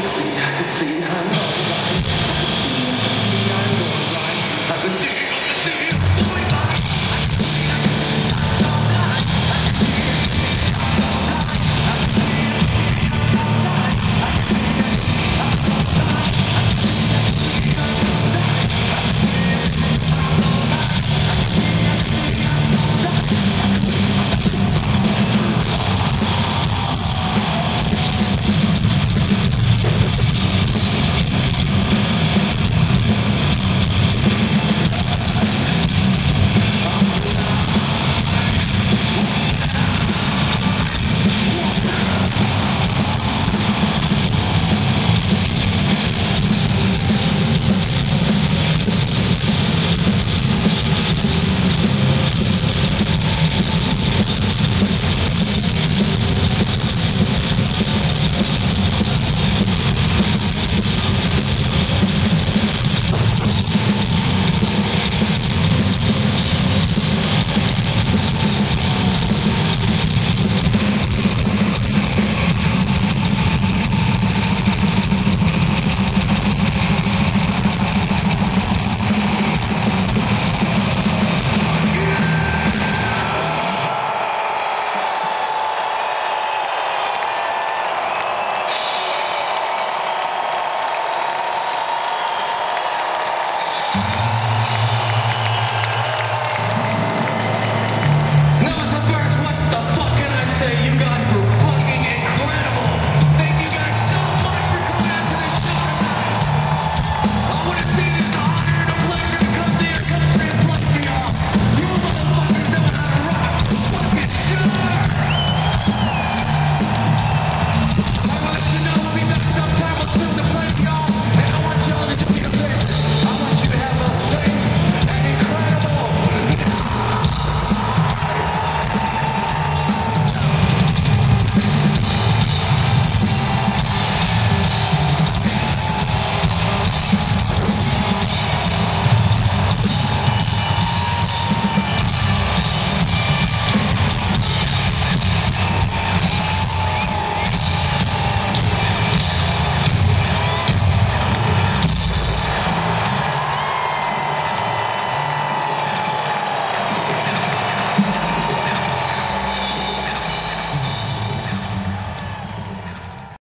I can see her.